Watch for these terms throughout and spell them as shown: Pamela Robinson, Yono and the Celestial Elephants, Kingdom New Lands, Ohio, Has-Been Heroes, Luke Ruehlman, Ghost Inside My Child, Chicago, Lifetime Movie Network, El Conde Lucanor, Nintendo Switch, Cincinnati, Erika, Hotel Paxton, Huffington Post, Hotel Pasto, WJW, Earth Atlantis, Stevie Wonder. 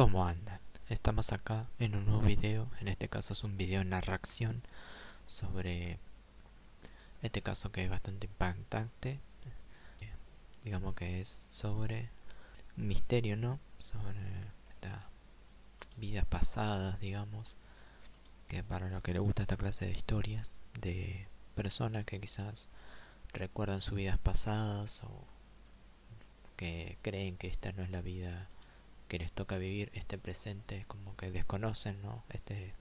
¿Cómo andan? Estamos acá en un nuevo video, en este caso es un video en la reacción sobre este caso que es bastante impactante, digamos que es sobre un misterio, ¿no? Sobre estas vidas pasadas, digamos, que para los que les gusta esta clase de historias, de personas que quizás recuerdan sus vidas pasadas o que creen que esta no es la vida que les toca vivir, este presente es como que desconocen, ¿no? este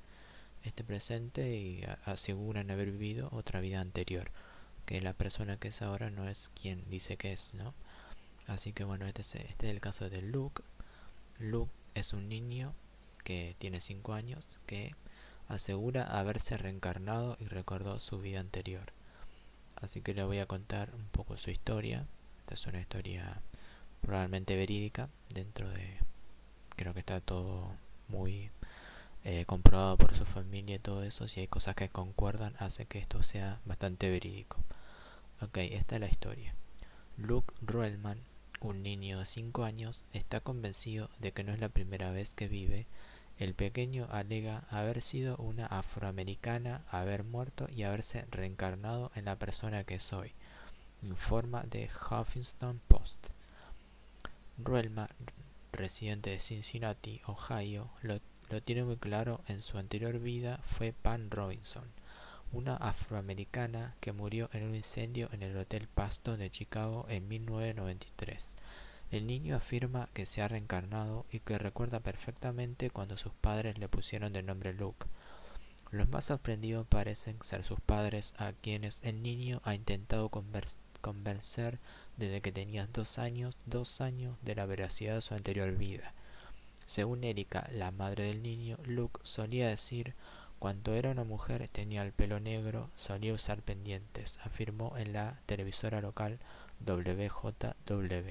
presente, y aseguran haber vivido otra vida anterior, que la persona que es ahora no es quien dice que es, ¿no? Así que bueno, este es el caso de Luke. Luke es un niño que tiene 5 años, que asegura haberse reencarnado y recordó su vida anterior. Así que le voy a contar un poco su historia. Esta es una historia probablemente verídica, dentro de... creo que está todo muy comprobado por su familia y todo eso. Si hay cosas que concuerdan, hace que esto sea bastante verídico. Ok, esta es la historia. Luke Ruehlman, un niño de 5 años, está convencido de que no es la primera vez que vive. El pequeño alega haber sido una afroamericana, haber muerto y haberse reencarnado en la persona que soy, informa de Huffington Post. Ruehlman, residente de Cincinnati, Ohio, lo tiene muy claro. En su anterior vida fue Pam Robinson, una afroamericana que murió en un incendio en el Hotel Pasto de Chicago en 1993. El niño afirma que se ha reencarnado y que recuerda perfectamente cuando sus padres le pusieron de nombre Luke. Los más sorprendidos parecen ser sus padres, a quienes el niño ha intentado convencer desde que tenía 2 años de la veracidad de su anterior vida. Según Erika, la madre del niño, Luke solía decir: cuando era una mujer tenía el pelo negro, solía usar pendientes, afirmó en la televisora local WJW.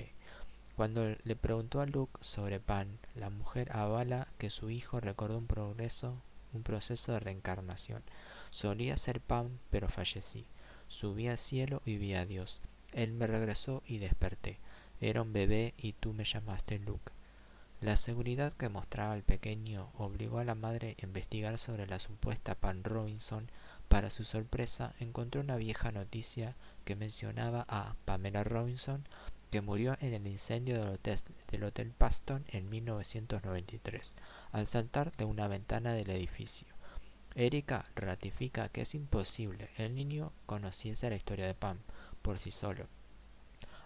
Cuando le preguntó a Luke sobre Pam, la mujer avala que su hijo recordó un proceso de reencarnación. Solía ser Pam, pero fallecí. Subí al cielo y vi a Dios. Él me regresó y desperté. Era un bebé y tú me llamaste Luke. La seguridad que mostraba el pequeño obligó a la madre a investigar sobre la supuesta Pam Robinson. Para su sorpresa, encontró una vieja noticia que mencionaba a Pamela Robinson, que murió en el incendio del Hotel Paxton en 1993, al saltar de una ventana del edificio. Erika ratifica que es imposible el niño conociese la historia de Pam por sí solo.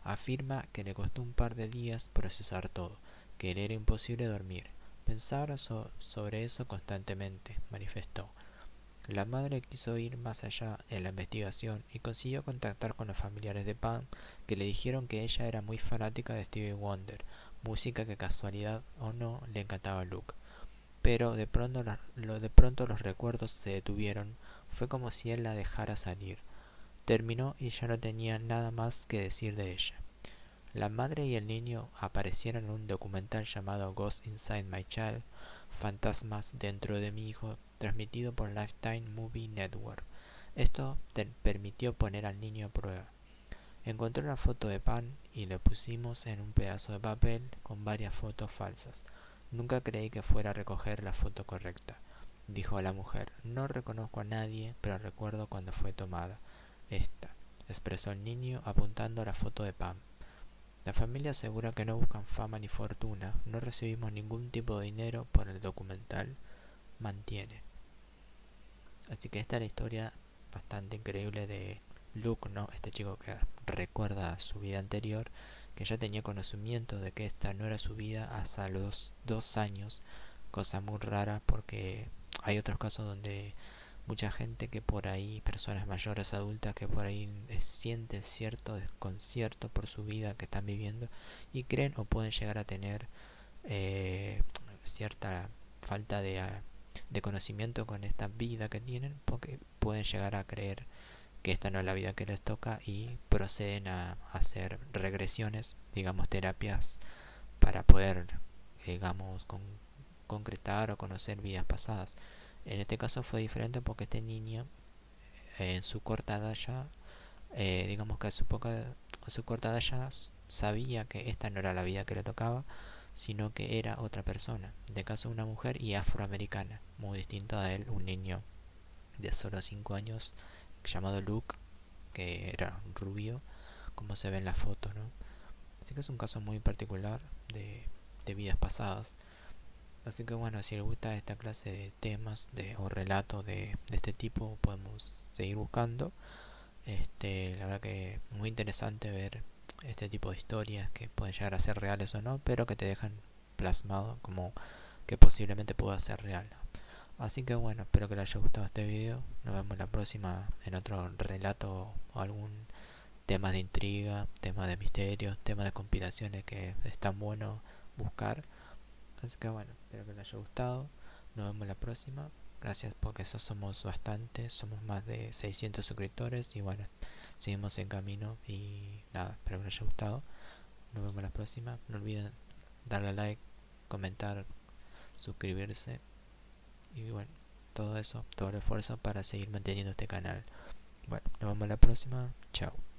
Afirma que le costó un par de días procesar todo, que le era imposible dormir. Pensaba sobre eso constantemente, manifestó. La madre quiso ir más allá en la investigación y consiguió contactar con los familiares de Pam, que le dijeron que ella era muy fanática de Stevie Wonder, música que, casualidad o no, le encantaba a Luke. Pero de pronto los recuerdos se detuvieron. Fue como si él la dejara salir. Terminó y ya no tenía nada más que decir de ella. La madre y el niño aparecieron en un documental llamado Ghost Inside My Child, Fantasmas dentro de mi hijo, transmitido por Lifetime Movie Network. Esto permitió poner al niño a prueba. Encontré una foto de Pam y la pusimos en un pedazo de papel con varias fotos falsas. Nunca creí que fuera a recoger la foto correcta, dijo la mujer. No reconozco a nadie, pero recuerdo cuando fue tomada. Esta, expresó el niño apuntando a la foto de Pam. La familia asegura que no buscan fama ni fortuna. No recibimos ningún tipo de dinero por el documental, mantiene. Así que esta es la historia bastante increíble de Luke, ¿no? Este chico que recuerda su vida anterior, que ya tenía conocimiento de que esta no era su vida hasta los 2 años. Cosa muy rara, porque hay otros casos donde mucha gente que por ahí, personas mayores, adultas, que por ahí sienten cierto desconcierto por su vida que están viviendo y creen o pueden llegar a tener cierta falta de conocimiento con esta vida que tienen, porque pueden llegar a creer que esta no es la vida que les toca y proceden a hacer regresiones, digamos terapias, para poder, digamos, concretar o conocer vidas pasadas. En este caso fue diferente porque este niño, en su corta edad ya, digamos que a su corta edad ya sabía que esta no era la vida que le tocaba, sino que era otra persona, en este caso una mujer y afroamericana, muy distinto a él, un niño de solo 5 años llamado Luke, que era rubio, como se ve en la foto, ¿no? Así que es un caso muy particular de vidas pasadas. Así que bueno, si les gusta esta clase de temas o relatos de este tipo, podemos seguir buscando. La verdad que es muy interesante ver este tipo de historias que pueden llegar a ser reales o no, pero que te dejan plasmado como que posiblemente pueda ser real. Así que bueno, espero que les haya gustado este video. Nos vemos la próxima en otro relato o algún tema de intriga, tema de misterios, tema de compilaciones que es tan bueno buscar. Así que bueno, espero que les haya gustado. Nos vemos la próxima. Gracias porque eso somos bastantes, somos más de 600 suscriptores y bueno, seguimos en camino y nada, espero que les haya gustado. Nos vemos la próxima. No olviden darle a like, comentar, suscribirse y bueno, todo eso, todo el esfuerzo para seguir manteniendo este canal. Bueno, nos vemos la próxima. Chao.